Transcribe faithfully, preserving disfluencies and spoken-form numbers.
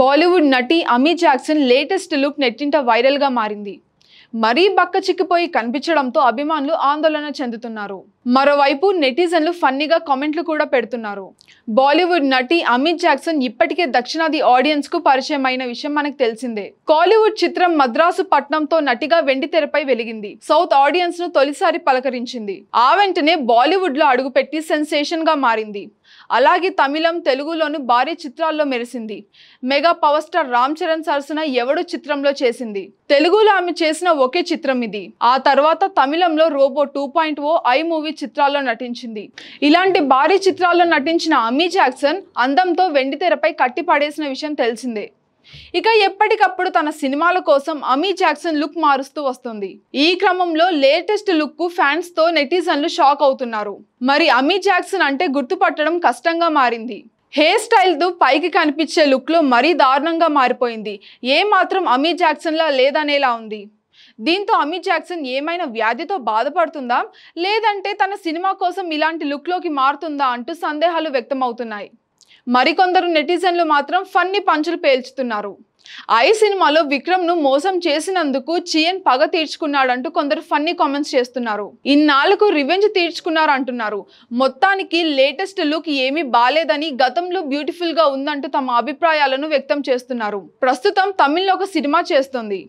బాలీవుడ్ నటి Amy Jackson latest look నెట్టింట viral గా మారింది. మరీ బక్కచిక్కిపోయి కనిపించడంతో అభిమానులు ఆందోళన చెందుతున్నారు. మరోవైపు నెటిజన్లు ఫన్నీగా కామెంట్లు కూడా పెడుతున్నారు. బాలీవుడ్ నటి అమీ జాక్సన్ ఇప్పటికే దక్షిణాది ఆడియన్స్ కు పరిచయమైన విషయం మనకు తెలిసిందే. కాలీవుడ్ చిత్రం మద్రాసు పట్నంతో నటిగా వెండితెరపై వెలిగింది. సౌత్ ఆడియన్స్ ను తొలిసారి పలకరించింది. ఆ వెంటనే బాలీవుడ్ లో అడుగుపెట్టి సెన్సేషన్ గా మారింది. అలాగే తమిళం తెలుగులోను భారీ చిత్రాల్లో మెరిసింది. Mega power star Ram Charan సరసన ఎవడో చిత్రంలో చేసింది. తెలుగులో ఆమె చేసిన ఒకే చిత్రం ఇది. ఆ తర్వాత తమిళంలో Robo two point O, I movie చిత్రాల్లో నటించింది. ఇలాంటి భారీ చిత్రాల్లో నటించిన అమీ జాక్సన్ అందంతో వెండితెరపై కట్టిపడేసిన విషయం తెలిసిందే. ఇక ఎప్పటికప్పుడు తన సినిమాల కోసం అమీ జాక్సన్ లుక్ మారుస్తూ వస్తుంది. ఈ క్రమంలో లేటెస్ట్ లుక్ కు ఫ్యాన్స్ తో నెటిజన్లు షాక్ అవుతున్నారు. మరి అమీ జాక్సన్ అంటే గుర్తుపట్టడం కష్టంగా మారింది. హెయిర్ స్టైల్ తో పైకి కనిపించే లుక్ లో మరీ దారుణంగా మారిపోయింది. ఏ మాత్రం అమీ జాక్సన్ లా లేదనేలా ఉంది. దీంతో అమీ జాక్సన్ ఏమైనా వ్యాధితో బాధపడుతుందా, లేదంటే తన సినిమా కోసం ఇలాంటి లుక్ లోకి మారుతుందా అంటూ సందేహాలు వ్యక్తమవుతున్నాయి. మరికొందరు నెటిజన్లు మాత్రం ఫన్నీ పంచులు పేల్చుతున్నారు. ఐ సినిమాలో విక్రమ్ను మోసం చేసినందుకు చియన్ పగ తీర్చుకున్నాడంటూ కొందరు ఫన్నీ కామెంట్స్ చేస్తున్నారు. ఇన్నాళ్లకు రివెంజ్ తీర్చుకున్నారు అంటున్నారు. మొత్తానికి లేటెస్ట్ లుక్ ఏమీ బాలేదని, గతంలో బ్యూటిఫుల్ గా ఉందంటూ తమ అభిప్రాయాలను వ్యక్తం చేస్తున్నారు. ప్రస్తుతం తమిళ్లో ఒక సినిమా చేస్తుంది.